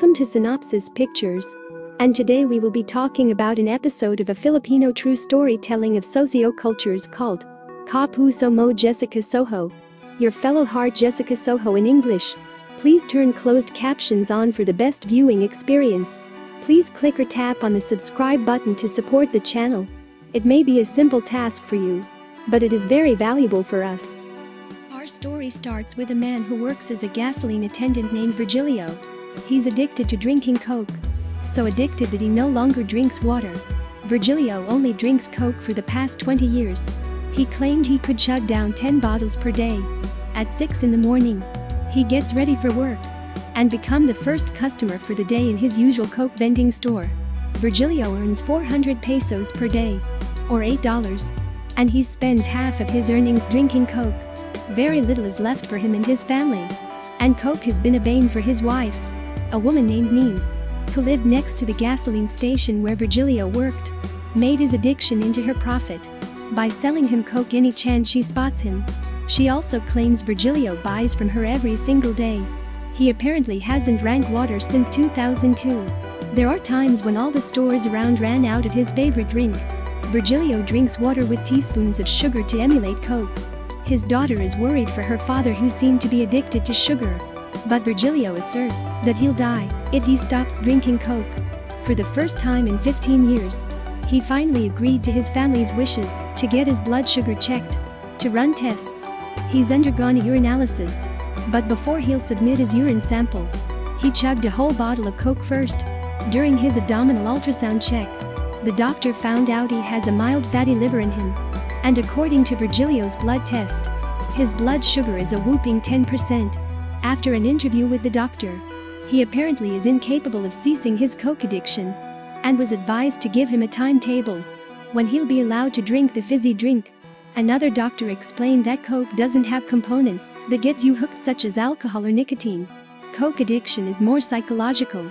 Welcome to Synopsis Pictures. And today we will be talking about an episode of a Filipino true storytelling of socio-cultures called Kapuso Mo Jessica Soho. Your fellow heart Jessica Soho in English. Please turn closed captions on for the best viewing experience. Please click or tap on the subscribe button to support the channel. It may be a simple task for you, but it is very valuable for us. Our story starts with a man who works as a gasoline attendant named Virgilio. He's addicted to drinking Coke. So addicted that he no longer drinks water. Virgilio only drinks Coke for the past 20 years. He claimed he could chug down 10 bottles per day. At 6 in the morning, he gets ready for work and become the first customer for the day in his usual Coke vending store. Virgilio earns 400 pesos per day, or $8, and he spends half of his earnings drinking Coke. Very little is left for him and his family. And Coke has been a bane for his wife, a woman named Neen, who lived next to the gasoline station where Virgilio worked, made his addiction into her profit by selling him Coke any chance she spots him. She also claims Virgilio buys from her every single day. He apparently hasn't drank water since 2002. There are times when all the stores around ran out of his favorite drink. Virgilio drinks water with teaspoons of sugar to emulate Coke. His daughter is worried for her father, who seemed to be addicted to sugar. But Virgilio asserts that he'll die if he stops drinking Coke. For the first time in 15 years, he finally agreed to his family's wishes to get his blood sugar checked, to run tests. He's undergone a urinalysis, but before he'll submit his urine sample, he chugged a whole bottle of Coke first. During his abdominal ultrasound check, the doctor found out he has a mild fatty liver in him. And according to Virgilio's blood test, his blood sugar is a whopping 10%. After an interview with the doctor, he apparently is incapable of ceasing his Coke addiction and was advised to give him a timetable when he'll be allowed to drink the fizzy drink. Another doctor explained that Coke doesn't have components that gets you hooked, such as alcohol or nicotine. Coke addiction is more psychological,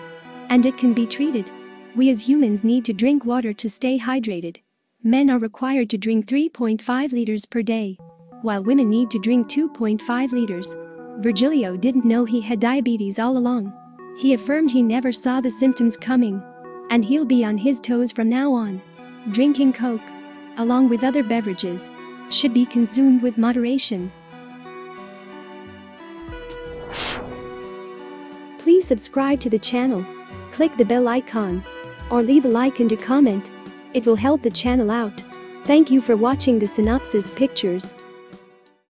and it can be treated. We as humans need to drink water to stay hydrated. Men are required to drink 3.5 liters per day, while women need to drink 2.5 liters. Virgilio didn't know he had diabetes all along. He affirmed he never saw the symptoms coming, and he'll be on his toes from now on. Drinking Coke, along with other beverages, should be consumed with moderation. Please subscribe to the channel, click the bell icon, or leave a like and a comment. It will help the channel out. Thank you for watching the Synopsis Pictures.